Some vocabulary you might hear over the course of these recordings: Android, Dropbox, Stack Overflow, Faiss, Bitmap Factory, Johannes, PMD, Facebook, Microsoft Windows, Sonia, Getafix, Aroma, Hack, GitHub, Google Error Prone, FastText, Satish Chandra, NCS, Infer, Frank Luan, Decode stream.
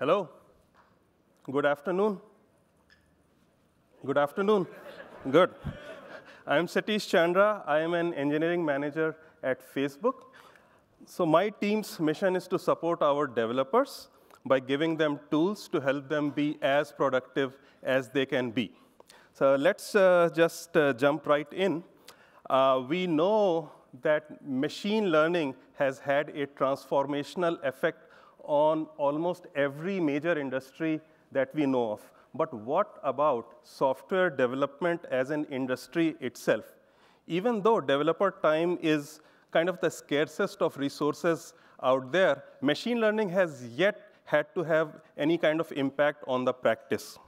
Hello. Good afternoon. Good afternoon. Good. I'm Satish Chandra. I am an engineering manager at Facebook. So my team's mission is to support our developers by giving them tools to help them be as productive as they can be. So let's just jump right in. We know that machine learning has had a transformational effect on almost every major industry that we know of. But what about software development as an industry itself? Even though developer time is kind of the scarcest of resources out there, machine learning has yet had to have any kind of impact on the practice.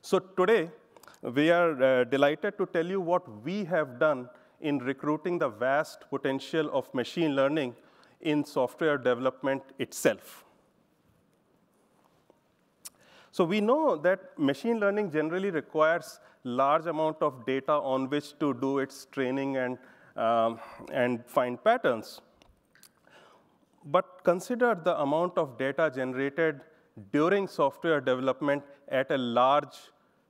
So today, we are delighted to tell you what we have done in recruiting the vast potential of machine learning in software development itself. So we know that machine learning generally requires large amount of data on which to do its training and find patterns. But consider the amount of data generated during software development at a large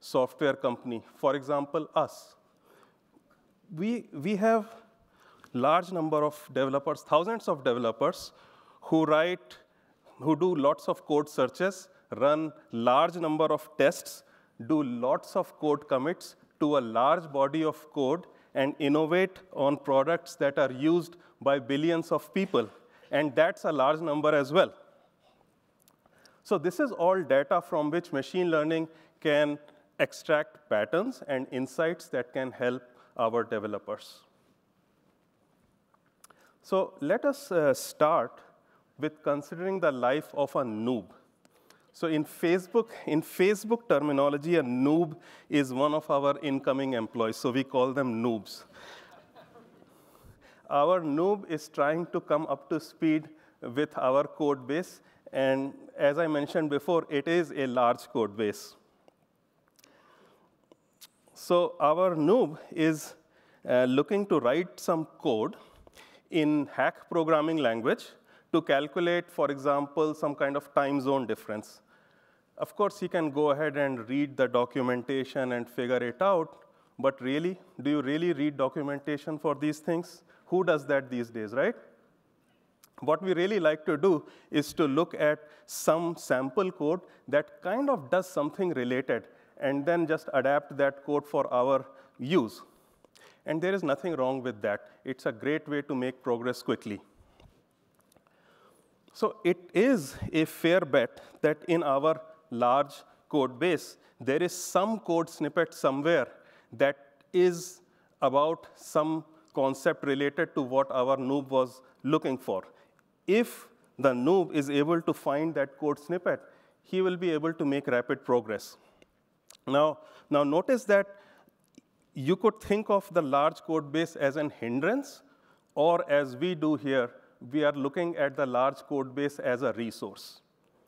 software company, for example, us. We have large number of developers, thousands of developers who do lots of code searches, run large number of tests, do lots of code commits to a large body of code, and innovate on products that are used by billions of people. And that's a large number as well. So this is all data from which machine learning can extract patterns and insights that can help our developers. So let us start with considering the life of a noob. So in Facebook terminology, a noob is one of our incoming employees, so we call them noobs. Our noob is trying to come up to speed with our code base, and as I mentioned before, it is a large code base. So our noob is looking to write some code in Hack programming language to calculate, for example, some kind of time zone difference. Of course, he can go ahead and read the documentation and figure it out, but really, do you really read documentation for these things? Who does that these days, right? What we really like to do is to look at some sample code that kind of does something related, and then just adapt that code for our use. And there is nothing wrong with that. It's a great way to make progress quickly. So it is a fair bet that in our large code base, there is some code snippet somewhere that is about some concept related to what our noob was looking for. If the noob is able to find that code snippet, he will be able to make rapid progress. Now notice that you could think of the large code base as an hindrance, or as we do here, we are looking at the large code base as a resource.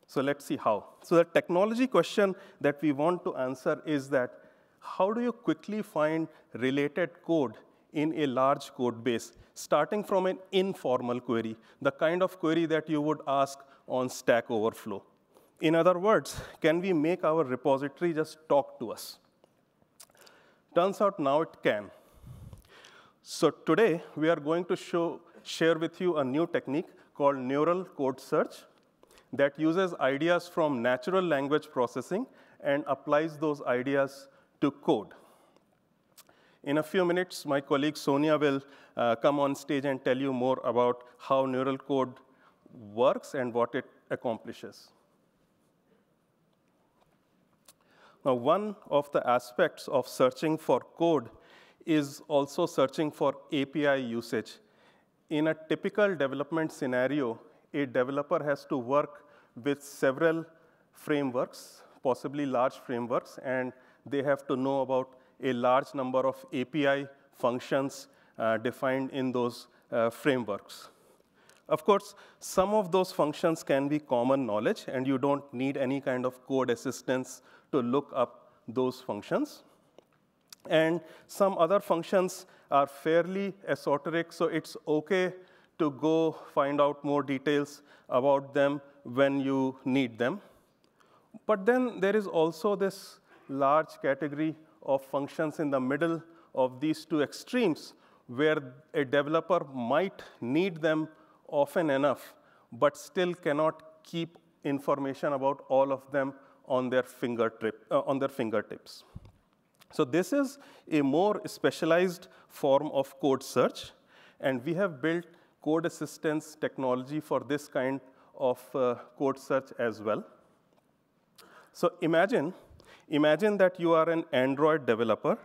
So let's see how. So the technology question that we want to answer is that, how do you quickly find related code in a large code base, starting from an informal query, the kind of query that you would ask on Stack Overflow? In other words, can we make our repository just talk to us? Turns out now it can. So today, we are going to share with you a new technique called neural code search that uses ideas from natural language processing and applies those ideas to code. In a few minutes, my colleague Sonia will come on stage and tell you more about how neural code works and what it accomplishes. Now, one of the aspects of searching for code is also searching for API usage. In a typical development scenario, a developer has to work with several frameworks, possibly large frameworks, and they have to know about a large number of API functions defined in those frameworks. Of course, some of those functions can be common knowledge, and you don't need any kind of code assistance to look up those functions. And some other functions are fairly esoteric, so it's OK to go find out more details about them when you need them. But then there is also this large category of functions in the middle of these two extremes where a developer might need them often enough, but still cannot keep information about all of them on their fingertips. So this is a more specialized form of code search, and we have built code assistance technology for this kind of code search as well. So imagine that you are an Android developer,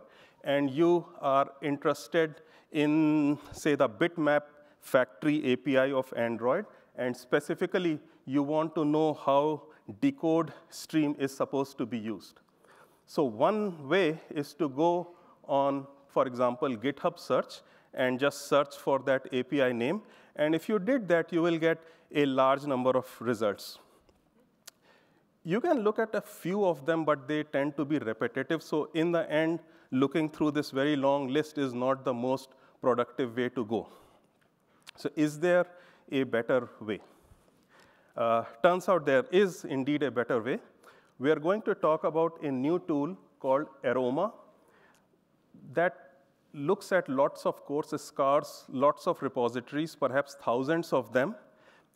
and you are interested in, say, the Bitmap Factory API of Android, and specifically, you want to know how Decode stream is supposed to be used. So one way is to go on, for example, GitHub search, and just search for that API name. And if you did that, you will get a large number of results. You can look at a few of them, but they tend to be repetitive. So in the end, looking through this very long list is not the most productive way to go. So is there a better way? Turns out there is indeed a better way. We are going to talk about a new tool called Aroma that looks at lots of course scars, lots of repositories, perhaps thousands of them,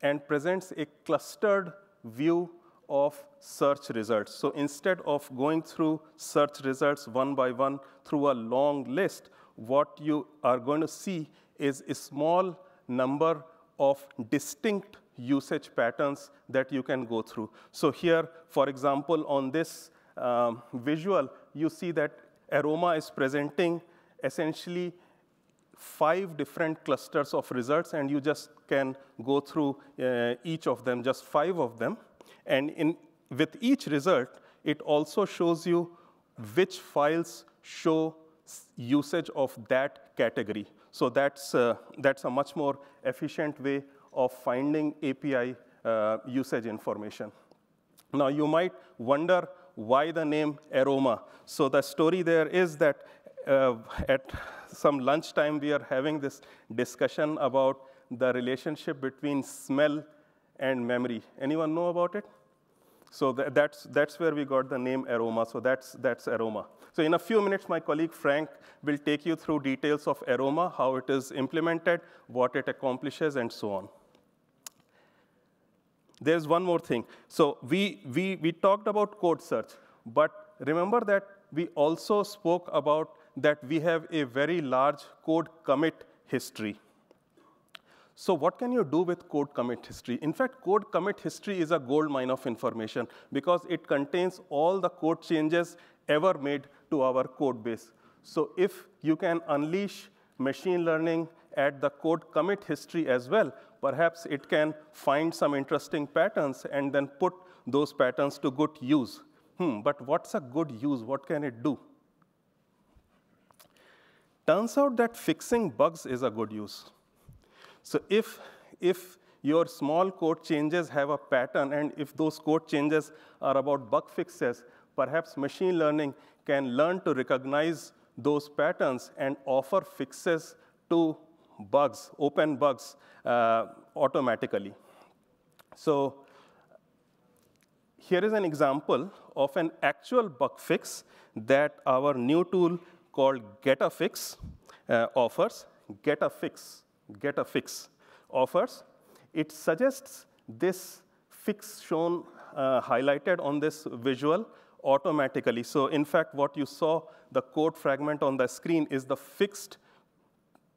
and presents a clustered view of search results. So instead of going through search results one by one through a long list, what you are going to see is a small number of distinct usage patterns that you can go through. So here, for example, on this visual, you see that Aroma is presenting essentially 5 different clusters of results, and you just can go through each of them, just 5 of them. And with each result, it also shows you which files show usage of that category. So that's a much more efficient way of finding API usage information. Now, you might wonder why the name Aroma. So the story there is that at some lunchtime, we are having this discussion about the relationship between smell and memory. Anyone know about it? So that's where we got the name Aroma. So that's Aroma. So in a few minutes, my colleague Frank will take you through details of Aroma, how it is implemented, what it accomplishes, and so on. There's one more thing. So we talked about code search, but remember that we also spoke about that we have a very large code commit history. So what can you do with code commit history? In fact, code commit history is a gold mine of information because it contains all the code changes ever made to our code base. So if you can unleash machine learning at the code commit history as well, perhaps it can find some interesting patterns and then put those patterns to good use. But what's a good use? What can it do? Turns out that fixing bugs is a good use. So if your small code changes have a pattern, and if those code changes are about bug fixes, perhaps machine learning can learn to recognize those patterns and offer fixes to bugs, open bugs, automatically. So here is an example of an actual bug fix that our new tool called Getafix offers. Getafix offers. It suggests this fix shown, highlighted on this visual, automatically. So in fact, what you saw, the code fragment on the screen, is the fixed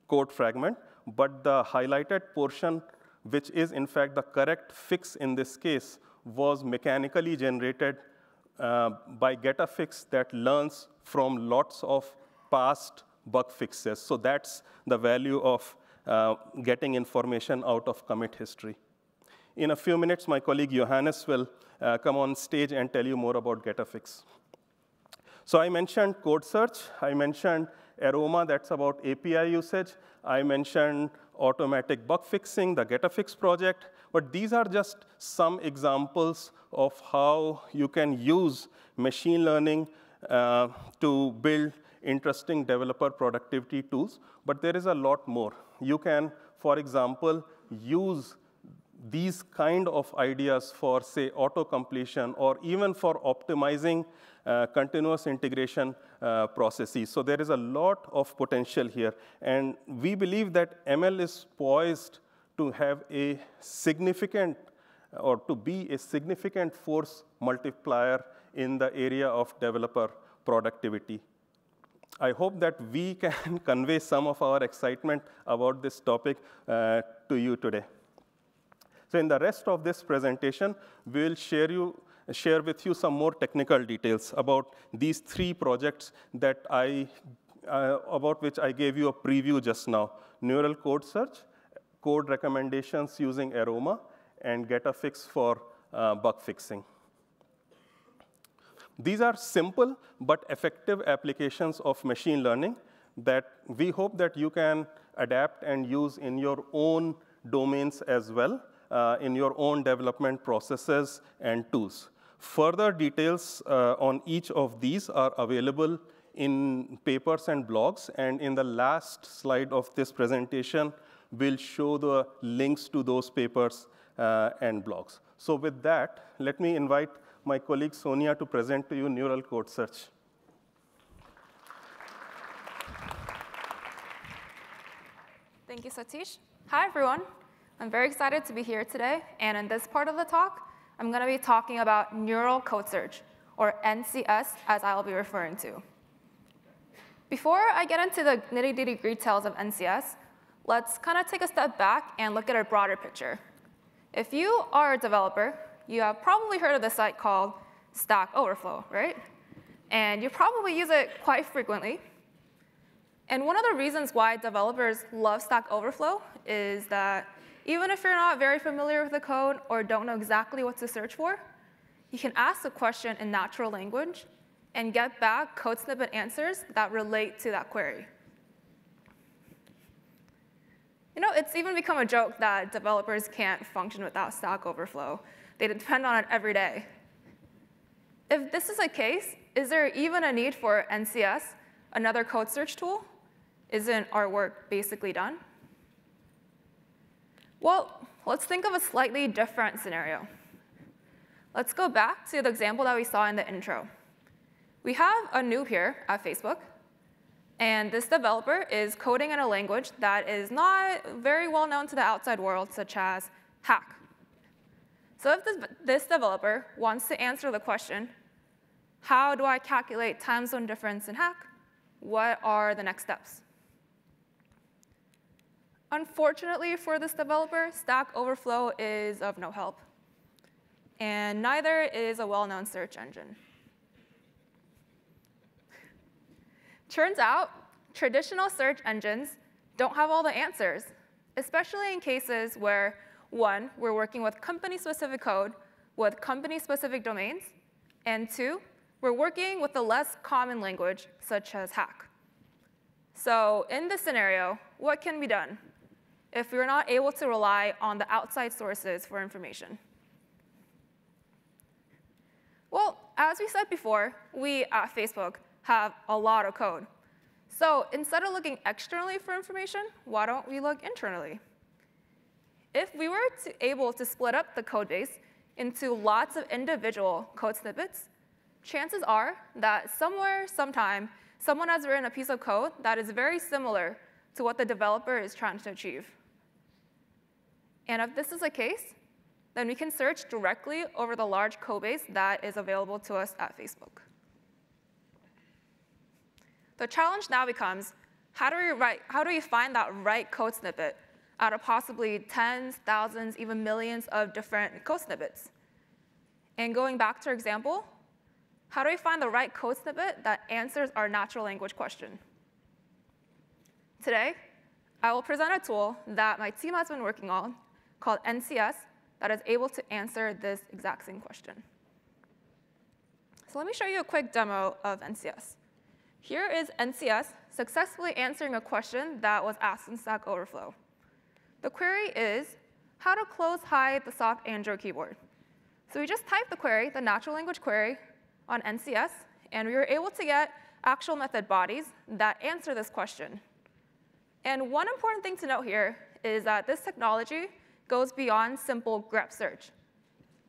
code fragment, but the highlighted portion, which is in fact the correct fix in this case, was mechanically generated by Getafix that learns from lots of past bug fixes. So that's the value of getting information out of commit history. In a few minutes, my colleague Johannes will come on stage and tell you more about Getafix. So I mentioned code search. I mentioned Aroma, that's about API usage. I mentioned automatic bug fixing, the Getafix project. But these are just some examples of how you can use machine learning to build interesting developer productivity tools, but there is a lot more. You can, for example, use these kind of ideas for, say, auto-completion or even for optimizing continuous integration processes. So there is a lot of potential here. And we believe that ML is poised to have a significant or to be a significant force multiplier in the area of developer productivity. I hope that we can convey some of our excitement about this topic to you today. So in the rest of this presentation, we'll share with you some more technical details about these three projects that about which I gave you a preview just now: neural code search, code recommendations using Aroma, and Getafix for bug fixing. These are simple but effective applications of machine learning that we hope that you can adapt and use in your own domains as well, in your own development processes and tools. Further details on each of these are available in papers and blogs, and in the last slide of this presentation, we'll show the links to those papers and blogs. So with that, let me invite my colleague Sonia to present to you neural code search. Thank you, Satish. Hi, everyone. I'm very excited to be here today, and in this part of the talk, I'm going to be talking about neural code search, or NCS, as I'll be referring to. Before I get into the nitty-gritty details of NCS, let's kind of take a step back and look at a broader picture. If you are a developer, you have probably heard of the site called Stack Overflow, right? And you probably use it quite frequently. And one of the reasons why developers love Stack Overflow is that even if you're not very familiar with the code or don't know exactly what to search for, you can ask a question in natural language and get back code snippet answers that relate to that query. You know, it's even become a joke that developers can't function without Stack Overflow. They depend on it every day. If this is the case, is there even a need for NCS, another code search tool? Isn't our work basically done? Well, let's think of a slightly different scenario. Let's go back to the example that we saw in the intro. We have a noob here at Facebook, and this developer is coding in a language that is not very well known to the outside world, such as Hack. So if this developer wants to answer the question, how do I calculate time zone difference in Hack? What are the next steps? Unfortunately for this developer, Stack Overflow is of no help, and neither is a well-known search engine. Turns out, traditional search engines don't have all the answers, especially in cases where, one, we're working with company-specific code with company-specific domains, and two, we're working with a less common language, such as Hack. So in this scenario, what can be done if we're not able to rely on the outside sources for information? Well, as we said before, we at Facebook have a lot of code. So instead of looking externally for information, why don't we look internally? If we were able to split up the code base into lots of individual code snippets, chances are that somewhere, sometime, someone has written a piece of code that is very similar to what the developer is trying to achieve. And if this is the case, then we can search directly over the large code base that is available to us at Facebook. The challenge now becomes, how do we find that right code snippet out of possibly tens, thousands, even millions of different code snippets? And going back to our example, how do we find the right code snippet that answers our natural language question? Today, I will present a tool that my team has been working on called NCS that is able to answer this exact same question. So let me show you a quick demo of NCS. Here is NCS successfully answering a question that was asked in Stack Overflow. The query is, how to close hide the soft Android keyboard? So we just typed the query, the natural language query, on NCS, and we were able to get actual method bodies that answer this question. And one important thing to note here is that this technology goes beyond simple grep search.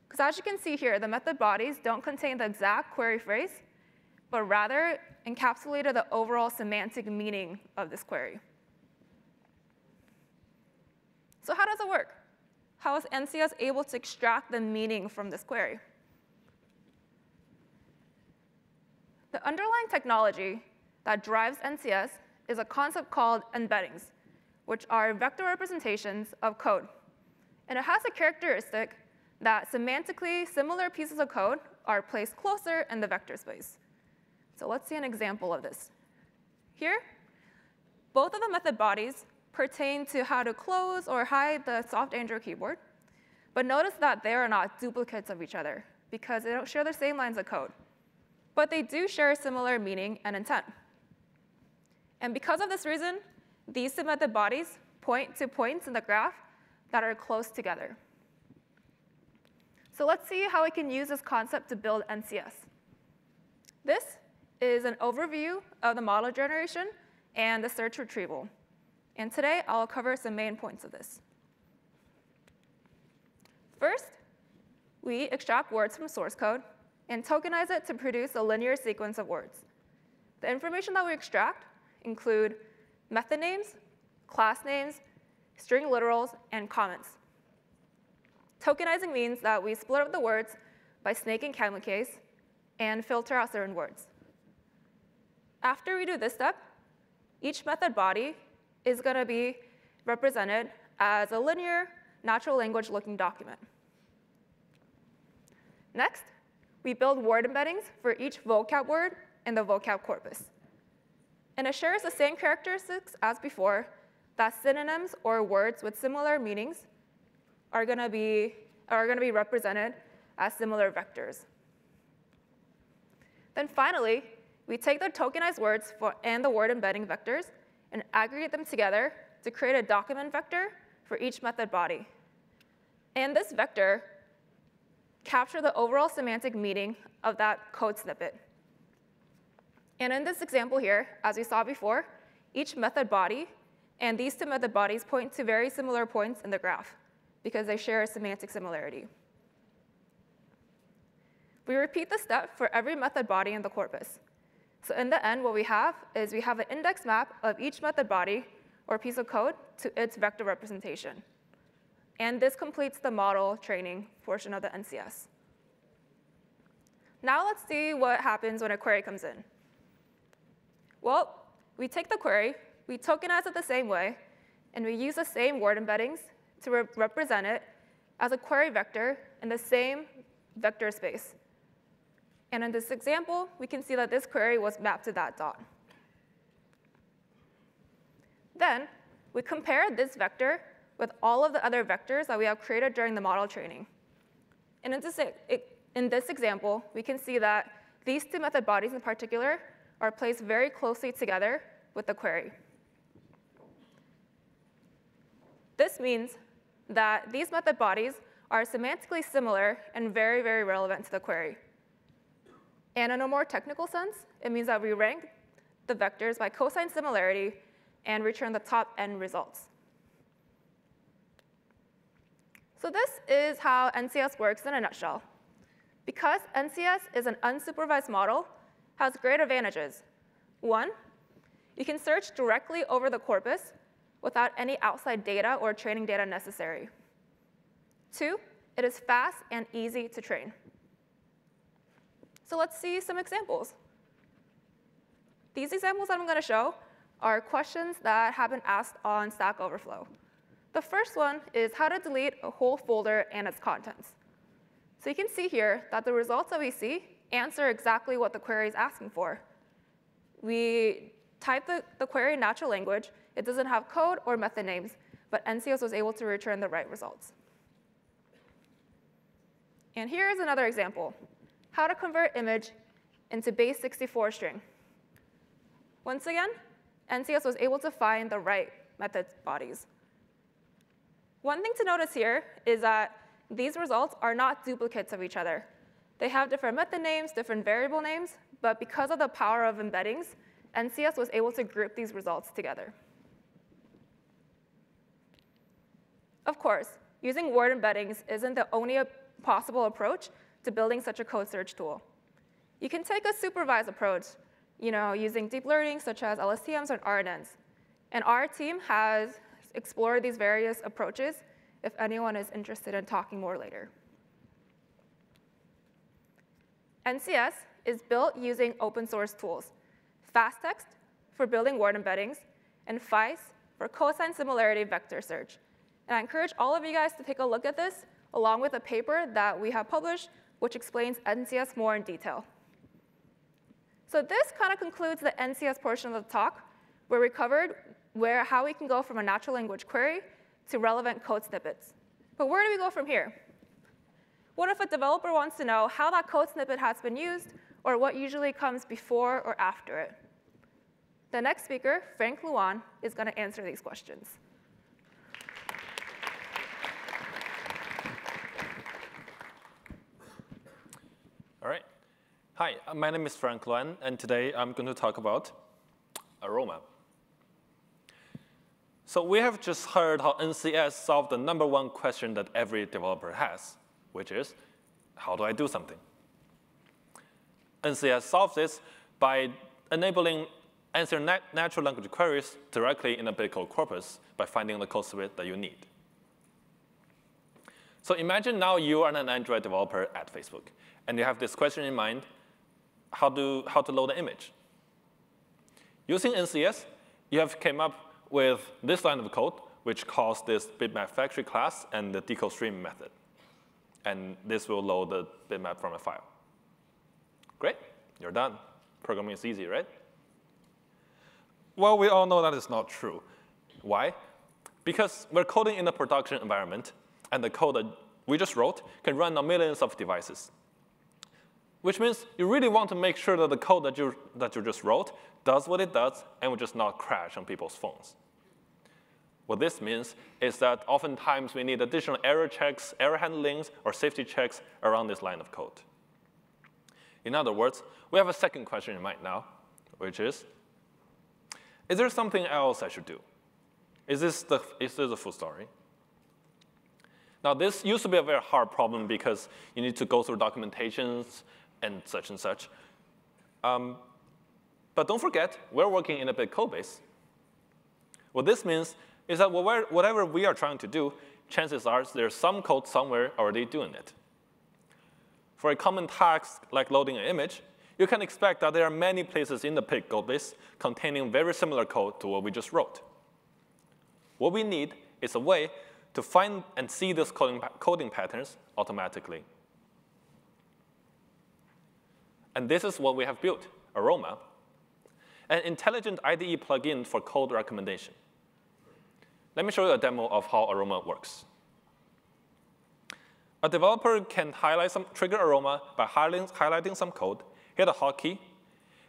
Because as you can see here, the method bodies don't contain the exact query phrase, but rather encapsulated the overall semantic meaning of this query. So how does it work? How is NCS able to extract the meaning from this query? The underlying technology that drives NCS is a concept called embeddings, which are vector representations of code. And it has a characteristic that semantically similar pieces of code are placed closer in the vector space. So let's see an example of this. Here, both of the method bodies pertain to how to close or hide the soft Android keyboard. But notice that they are not duplicates of each other, because they don't share the same lines of code. But they do share similar meaning and intent. And because of this reason, these two method bodies point to points in the graph that are close together. So let's see how we can use this concept to build NCS. This is an overview of the model generation and the search retrieval. And today, I'll cover some main points of this. First, we extract words from source code and tokenize it to produce a linear sequence of words. The information that we extract include method names, class names, string literals, and comments. Tokenizing means that we split up the words by snake and camel case and filter out certain words. After we do this step, each method body is going to be represented as a linear, natural language-looking document. Next, we build word embeddings for each vocab word in the vocab corpus. And it shares the same characteristics as before, that synonyms or words with similar meanings are going to be represented as similar vectors. Then finally, we take the tokenized words and the word embedding vectors and aggregate them together to create a document vector for each method body. And this vector captures the overall semantic meaning of that code snippet. And in this example here, as we saw before, each method body and these two method bodies point to very similar points in the graph because they share a semantic similarity. We repeat this step for every method body in the corpus. So in the end, what we have is we have an index map of each method body or piece of code to its vector representation. And this completes the model training portion of the NCS. Now let's see what happens when a query comes in. Well, we take the query, we tokenize it the same way, and we use the same word embeddings to represent it as a query vector in the same vector space. And in this example, we can see that this query was mapped to that dot. Then we compare this vector with all of the other vectors that we have created during the model training. And in this example, we can see that these two method bodies in particular are placed very closely together with the query. This means that these method bodies are semantically similar and very, very relevant to the query. And in a more technical sense, it means that we rank the vectors by cosine similarity and return the top end results. So this is how NCS works in a nutshell. Because NCS is an unsupervised model, it has great advantages. One, you can search directly over the corpus without any outside data or training data necessary. Two, it is fast and easy to train. So let's see some examples. These examples that I'm going to show are questions that have been asked on Stack Overflow. The first one is how to delete a whole folder and its contents. So you can see here that the results that we see answer exactly what the query is asking for. We type the query in natural language. It doesn't have code or method names, but NCS was able to return the right results. And here is another example. How to convert image into base64 string. Once again, NCS was able to find the right method bodies. One thing to notice here is that these results are not duplicates of each other. They have different method names, different variable names, but because of the power of embeddings, NCS was able to group these results together. Of course, using word embeddings isn't the only possible approach to building such a code search tool. You can take a supervised approach, using deep learning such as LSTMs and RNNs. And our team has explored these various approaches if anyone is interested in talking more later. NCS is built using open source tools, FastText for building word embeddings, and Faiss for cosine similarity vector search. And I encourage all of you guys to take a look at this along with a paper that we have published which explains NCS more in detail. So this kind of concludes the NCS portion of the talk, where we covered how we can go from a natural language query to relevant code snippets. But where do we go from here? What if a developer wants to know how that code snippet has been used or what usually comes before or after it? The next speaker, Frank Luan, is going to answer these questions. All right. Hi, my name is Frank Luan, and today I'm going to talk about Aroma. So we have just heard how NCS solved the number one question that every developer has, which is, how do I do something? NCS solves this by enabling answering natural language queries directly in a Bitcode corpus by finding the code snippet that you need. So imagine now you are an Android developer at Facebook, and you have this question in mind, how to load an image. Using NCS, you have come up with this line of code, which calls this Bitmap Factory class and the Decode stream method. And this will load the bitmap from a file. Great, you're done. Programming is easy, right? Well, we all know that is not true. Why? Because we're coding in a production environment, and the code that we just wrote can run on millions of devices. Which means you really want to make sure that the code that you just wrote does what it does and will just not crash on people's phones. What this means is that oftentimes we need additional error checks, error handlings, or safety checks around this line of code. In other words, we have a second question in mind now, which is there something else I should do? Is this the full story? Now, this used to be a very hard problem because you need to go through documentations and such and such. But don't forget, we're working in a big code base. What this means is that whatever we are trying to do, chances are there's some code somewhere already doing it. For a common task like loading an image, you can expect that there are many places in the big code base containing very similar code to what we just wrote. What we need is a way to find and see those coding patterns automatically. And this is what we have built, Aroma, an intelligent IDE plugin for code recommendation. Let me show you a demo of how Aroma works. A developer can highlight some trigger Aroma by highlighting some code, hit a hotkey,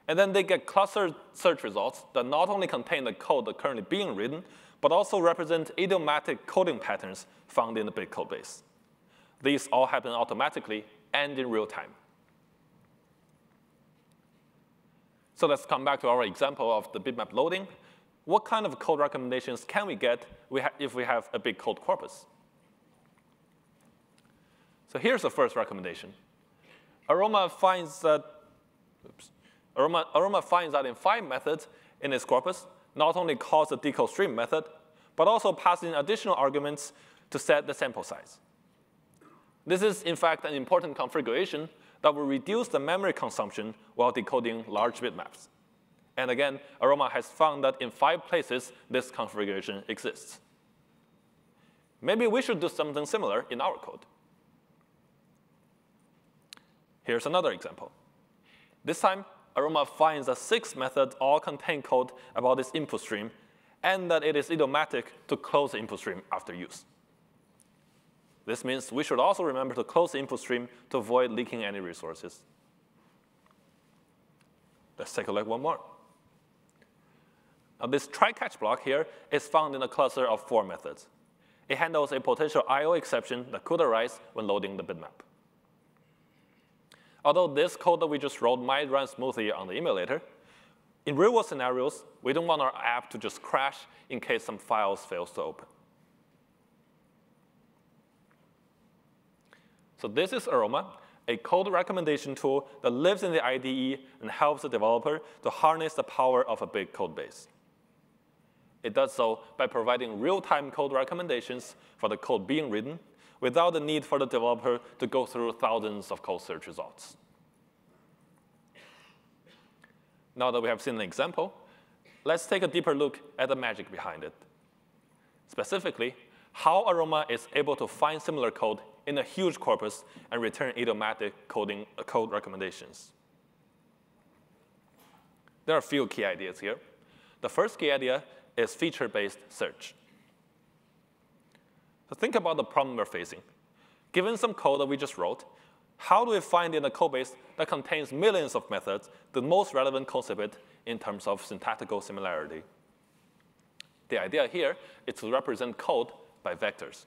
and then they get clustered search results that not only contain the code that's currently being written, but also represent idiomatic coding patterns found in the big code base. These all happen automatically and in real time. So let's come back to our example of the bitmap loading. What kind of code recommendations can we get if we have a big code corpus? So here's the first recommendation. Aroma finds that in find methods in its corpus, not only calls the decode stream method, but also passes in additional arguments to set the sample size. This is, in fact, an important configuration that will reduce the memory consumption while decoding large bitmaps. And again, Aroma has found that in 5 places this configuration exists. Maybe we should do something similar in our code. Here's another example. This time, Aroma finds that 6 methods all contain code about this input stream, and that it is idiomatic to close the input stream after use. This means we should also remember to close the input stream to avoid leaking any resources. Let's take a look one more. Now, this try-catch block here is found in a cluster of 4 methods. It handles a potential I/O exception that could arise when loading the bitmap. Although this code that we just wrote might run smoothly on the emulator, in real-world scenarios, we don't want our app to just crash in case some files fail to open. So this is Aroma, a code recommendation tool that lives in the IDE and helps the developer to harness the power of a big code base. It does so by providing real-time code recommendations for the code being written without the need for the developer to go through thousands of code search results. Now that we have seen an example, let's take a deeper look at the magic behind it. Specifically, how Aroma is able to find similar code in a huge corpus and return idiomatic code recommendations. There are a few key ideas here. The first key idea is feature-based search. So think about the problem we're facing. Given some code that we just wrote, how do we find in a code base that contains millions of methods the most relevant concept in terms of syntactical similarity? The idea here is to represent code by vectors.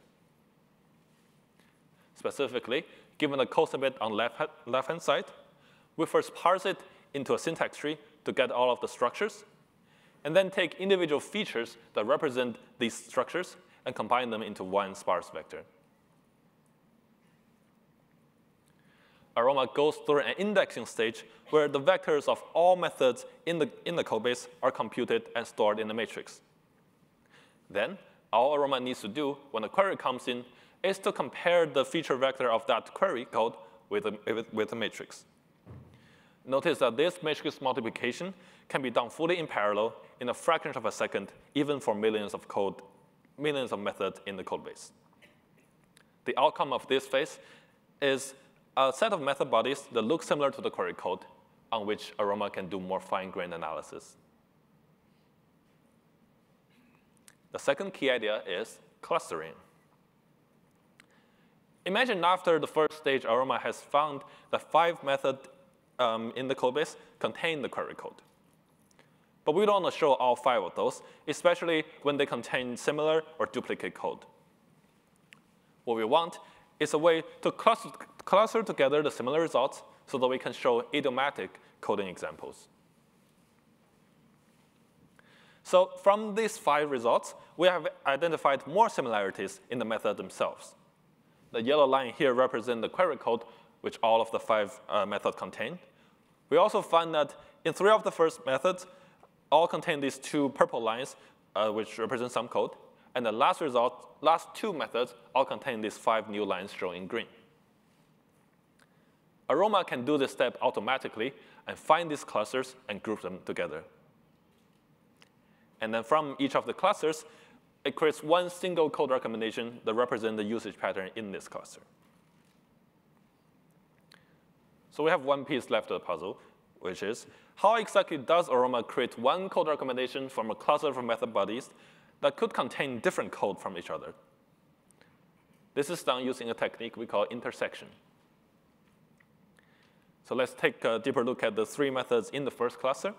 Specifically, given the code snippet on the left-hand side, we first parse it into a syntax tree to get all of the structures, and then take individual features that represent these structures and combine them into one sparse vector. Aroma goes through an indexing stage where the vectors of all methods in the code base are computed and stored in a matrix. Then, all Aroma needs to do when a query comes in is to compare the feature vector of that query code with a matrix. Notice that this matrix multiplication can be done fully in parallel in a fraction of a second, even for millions of methods in the code base. The outcome of this phase is a set of method bodies that look similar to the query code, on which Aroma can do more fine-grained analysis. The second key idea is clustering. Imagine after the first stage, Aroma has found that 5 methods in the code base contain the query code. But we don't want to show all 5 of those, especially when they contain similar or duplicate code. What we want is a way to cluster together the similar results so that we can show idiomatic coding examples. So from these 5 results, we have identified more similarities in the method themselves. The yellow line here represents the query code, which all of the 5 methods contain. We also find that in 3 of the first methods, all contain these 2 purple lines, which represent some code. And the last 2 methods all contain these 5 new lines shown in green. Aroma can do this step automatically and find these clusters and group them together. And then from each of the clusters, it creates one single code recommendation that represents the usage pattern in this cluster. So we have one piece left of the puzzle, which is how exactly does Aroma create one code recommendation from a cluster of method bodies that could contain different code from each other? This is done using a technique we call intersection. So let's take a deeper look at the 3 methods in the first cluster.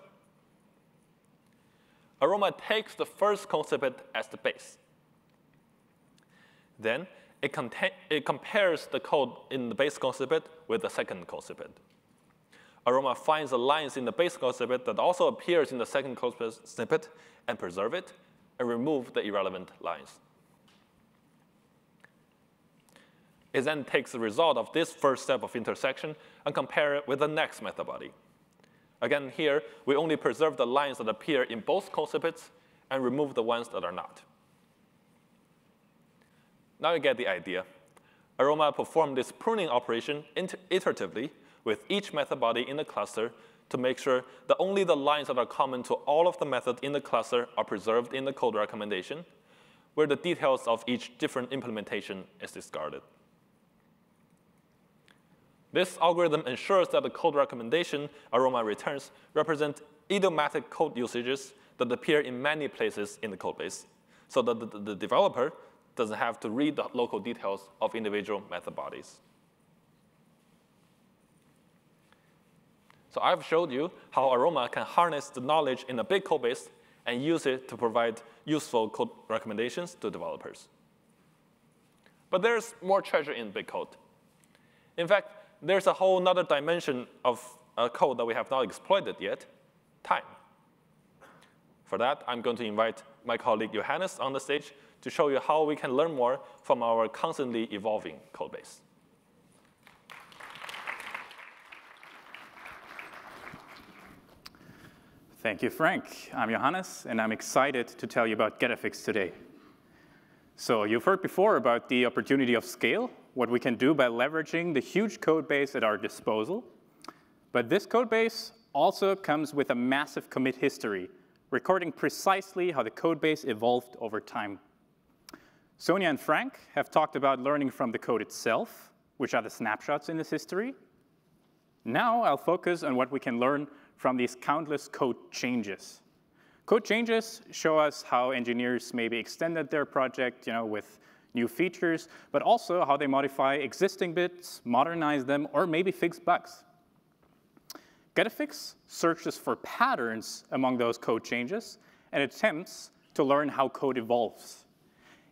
Aroma takes the first concept as the base. Then it compares the code in the base concept with the second concept. Aroma finds the lines in the base concept that also appears in the second code snippet and preserve it and remove the irrelevant lines. It then takes the result of this first step of intersection and compare it with the next method body. Again, here, we only preserve the lines that appear in both concepts and remove the ones that are not. Now you get the idea. Aroma performed this pruning operation iteratively with each method body in the cluster to make sure that only the lines that are common to all of the methods in the cluster are preserved in the code recommendation, where the details of each different implementation is discarded. This algorithm ensures that the code recommendation Aroma returns represent idiomatic code usages that appear in many places in the code base, so that the developer doesn't have to read the local details of individual method bodies. So I've showed you how Aroma can harness the knowledge in a big code base and use it to provide useful code recommendations to developers. But there's more treasure in big code. In fact, there's a whole nother dimension of code that we have not exploited yet, time. For that, I'm going to invite my colleague Johannes on the stage to show you how we can learn more from our constantly evolving code base. Thank you, Frank. I'm Johannes, and I'm excited to tell you about Getafix today. So you've heard before about the opportunity of scale, what we can do by leveraging the huge code base at our disposal. But this code base also comes with a massive commit history, recording precisely how the code base evolved over time. Sonia and Frank have talked about learning from the code itself, which are the snapshots in this history. Now I'll focus on what we can learn from these countless code changes. Code changes show us how engineers maybe extended their project with new features, but also how they modify existing bits, modernize them, or maybe fix bugs. Getafix searches for patterns among those code changes and attempts to learn how code evolves.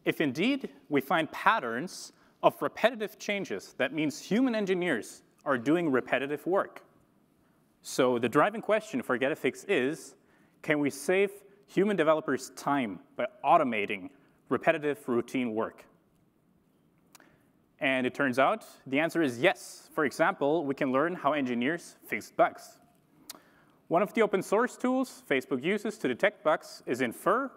If indeed we find patterns of repetitive changes, that means human engineers are doing repetitive work. So the driving question for Getafix is, can we save human developers time by automating repetitive routine work? And it turns out the answer is yes. For example, we can learn how engineers fix bugs. One of the open source tools Facebook uses to detect bugs is Infer.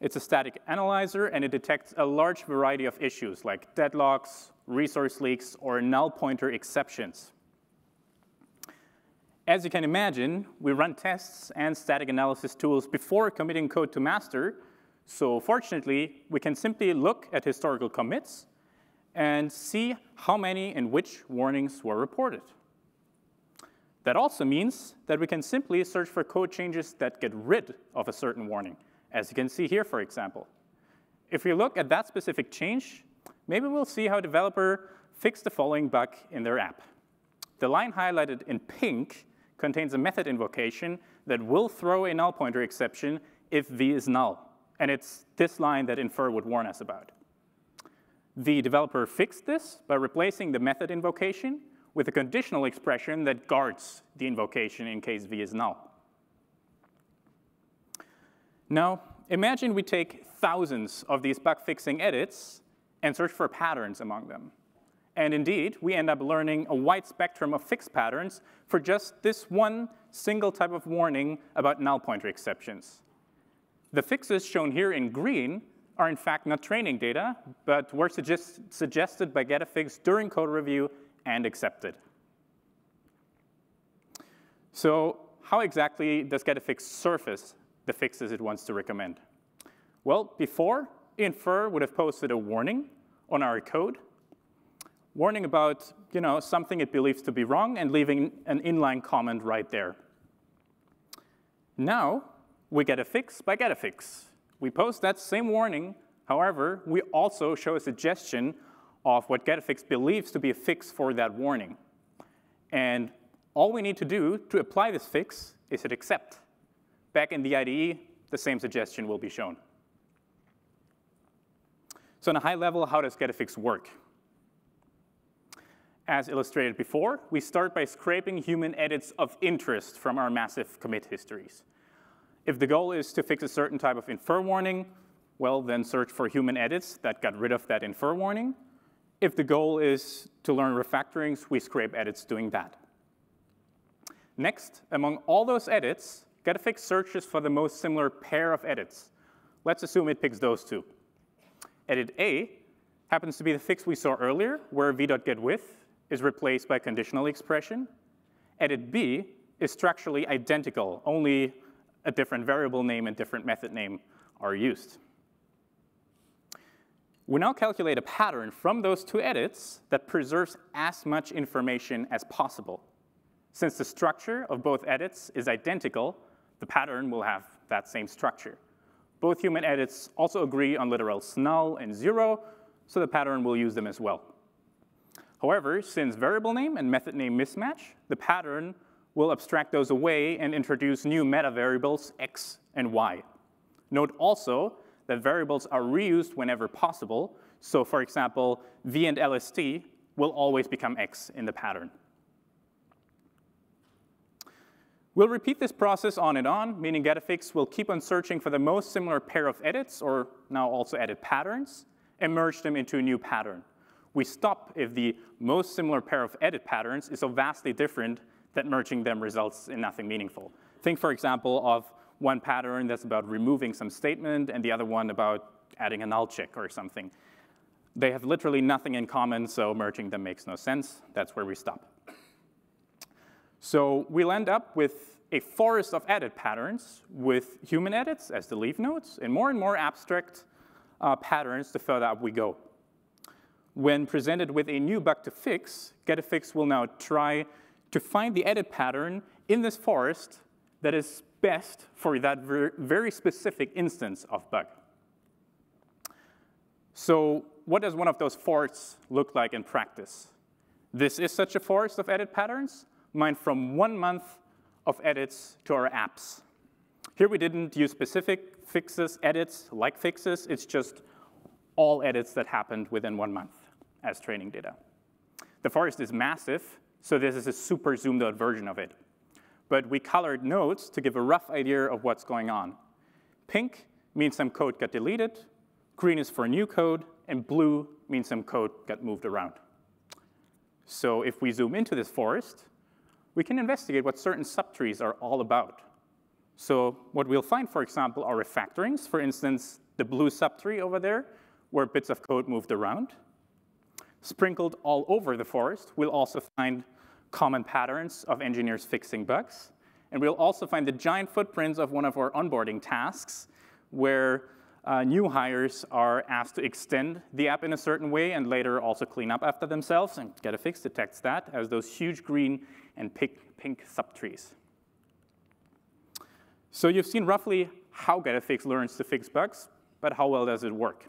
It's a static analyzer, and it detects a large variety of issues like deadlocks, resource leaks, or null pointer exceptions. As you can imagine, we run tests and static analysis tools before committing code to master. So fortunately, we can simply look at historical commits and see how many and which warnings were reported. That also means that we can simply search for code changes that get rid of a certain warning, as you can see here, for example. If we look at that specific change, maybe we'll see how a developer fixed the following bug in their app. The line highlighted in pink contains a method invocation that will throw a null pointer exception if v is null. And it's this line that Infer would warn us about. The developer fixed this by replacing the method invocation with a conditional expression that guards the invocation in case v is null. Now, imagine we take thousands of these bug fixing edits and search for patterns among them. And indeed, we end up learning a wide spectrum of fix patterns for just this one single type of warning about null pointer exceptions. The fixes shown here in green are in fact not training data, but were suggested by Getafix during code review and accepted. So how exactly does Getafix surface the fixes it wants to recommend? Well, before, Infer would have posted a warning on our code, warning about something it believes to be wrong and leaving an inline comment right there. Now, we Getafix by Getafix. We post that same warning. However, we also show a suggestion of what Getafix believes to be a fix for that warning. And all we need to do to apply this fix is hit accept. Back in the IDE, the same suggestion will be shown. So on a high level, how does Getafix work? As illustrated before, we start by scraping human edits of interest from our massive commit histories. If the goal is to fix a certain type of infer warning, well, then search for human edits that got rid of that infer warning. If the goal is to learn refactorings, we scrape edits doing that. Next, among all those edits, Getafix searches for the most similar pair of edits. Let's assume it picks those two. Edit A happens to be the fix we saw earlier, where v.getWidth is replaced by a conditional expression. Edit B is structurally identical, only a different variable name and different method name are used. We now calculate a pattern from those two edits that preserves as much information as possible. Since the structure of both edits is identical, the pattern will have that same structure. Both human edits also agree on literals null and zero, so the pattern will use them as well. However, since variable name and method name mismatch, the pattern will abstract those away and introduce new meta variables x and y. Note also that variables are reused whenever possible. So for example, v and lst will always become x in the pattern. We'll repeat this process on and on, meaning Getafix will keep on searching for the most similar pair of edits, or now also edit patterns, and merge them into a new pattern. We stop if the most similar pair of edit patterns is so vastly different that merging them results in nothing meaningful. Think, for example, of one pattern that's about removing some statement and the other one about adding a null check or something. They have literally nothing in common, so merging them makes no sense. That's where we stop. So we'll end up with a forest of edit patterns with human edits as the leaf nodes and more abstract patterns the further up we go. When presented with a new bug to fix, Getafix will now try to find the edit pattern in this forest that is best for that very specific instance of bug. So what does one of those forests look like in practice? This is such a forest of edit patterns, mined from 1 month of edits to our apps. Here we didn't use specific fixes, edits, like fixes. It's just all edits that happened within 1 month as training data. The forest is massive, so this is a super zoomed out version of it. But we colored nodes to give a rough idea of what's going on. Pink means some code got deleted, green is for new code, and blue means some code got moved around. So if we zoom into this forest, we can investigate what certain subtrees are all about. So what we'll find, for example, are refactorings. For instance, the blue subtree over there, where bits of code moved around. Sprinkled all over the forest, we'll also find common patterns of engineers fixing bugs. And we'll also find the giant footprints of one of our onboarding tasks, where new hires are asked to extend the app in a certain way and later also clean up after themselves, and Getafix detects that as those huge green and pink subtrees. So you've seen roughly how Getafix learns to fix bugs, but how well does it work?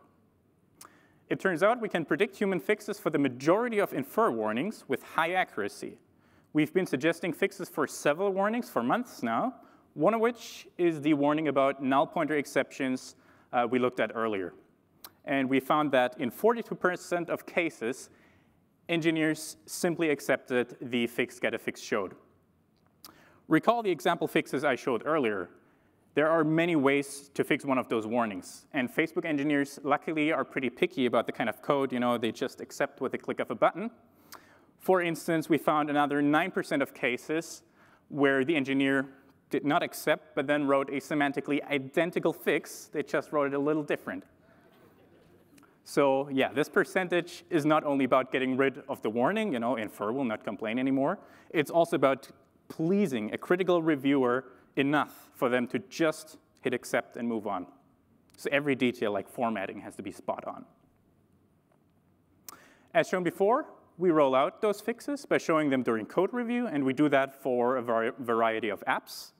It turns out we can predict human fixes for the majority of Infer warnings with high accuracy. We've been suggesting fixes for several warnings for months now, one of which is the warning about null pointer exceptions we looked at earlier. And we found that in 42% of cases, engineers simply accepted the fix Getafix showed. Recall the example fixes I showed earlier. There are many ways to fix one of those warnings. And Facebook engineers, luckily, are pretty picky about the kind of code, they just accept with a click of a button. For instance, we found another 9% of cases where the engineer did not accept, but then wrote a semantically identical fix. They just wrote it a little different. So yeah, this percentage is not only about getting rid of the warning, Infer will not complain anymore. It's also about pleasing a critical reviewer enough for them to just hit accept and move on. So every detail, like formatting, has to be spot on. As shown before, we roll out those fixes by showing them during code review, and we do that for a variety of apps.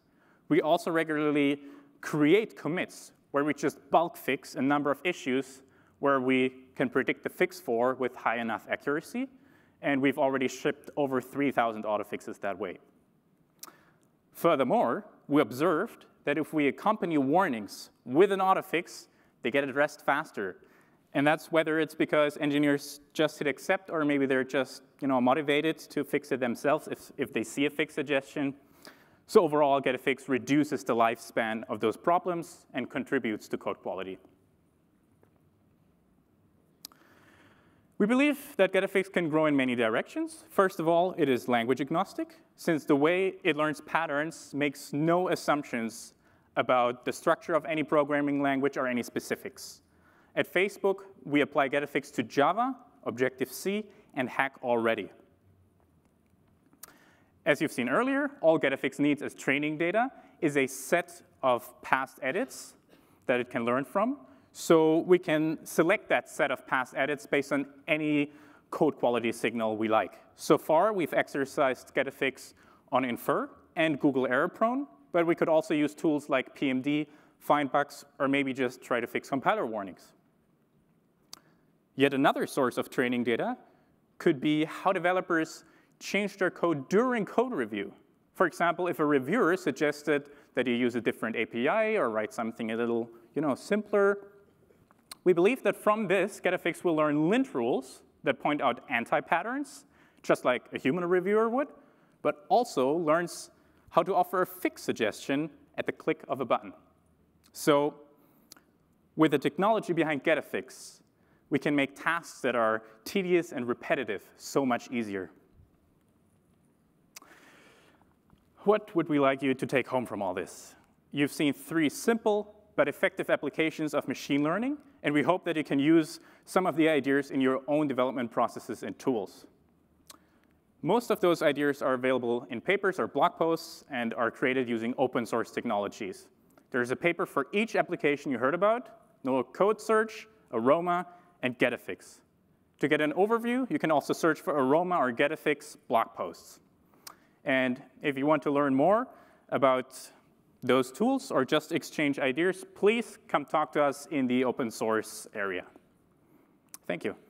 We also regularly create commits where we just bulk fix a number of issues where we can predict the fix for with high enough accuracy, and we've already shipped over 3,000 autofixes that way. Furthermore, we observed that if we accompany warnings with an autofix, they get addressed faster. And that's whether it's because engineers just hit accept, or maybe they're just motivated to fix it themselves if they see a fix suggestion. So overall, Getafix reduces the lifespan of those problems and contributes to code quality. We believe that Getafix can grow in many directions. First of all, it is language agnostic, since the way it learns patterns makes no assumptions about the structure of any programming language or any specifics. At Facebook, we apply Getafix to Java, Objective-C, and Hack already. As you've seen earlier, all Getafix needs as training data is a set of past edits that it can learn from. So we can select that set of past edits based on any code quality signal we like. So far, we've exercised Getafix on Infer and Google Error Prone, but we could also use tools like PMD, find bugs, or maybe just try to fix compiler warnings. Yet another source of training data could be how developers change their code during code review. For example, if a reviewer suggested that you use a different API or write something a little simpler, we believe that from this, Getafix will learn lint rules that point out anti-patterns, just like a human reviewer would, but also learns how to offer a fix suggestion at the click of a button. So with the technology behind Getafix, we can make tasks that are tedious and repetitive so much easier. What would we like you to take home from all this? You've seen three simple but effective applications of machine learning, and we hope that you can use some of the ideas in your own development processes and tools. Most of those ideas are available in papers or blog posts and are created using open source technologies. There's a paper for each application you heard about, no code search, Aroma, and Getafix. To get an overview, you can also search for Aroma or Getafix blog posts. And if you want to learn more about those tools or just exchange ideas, please come talk to us in the open source area. Thank you.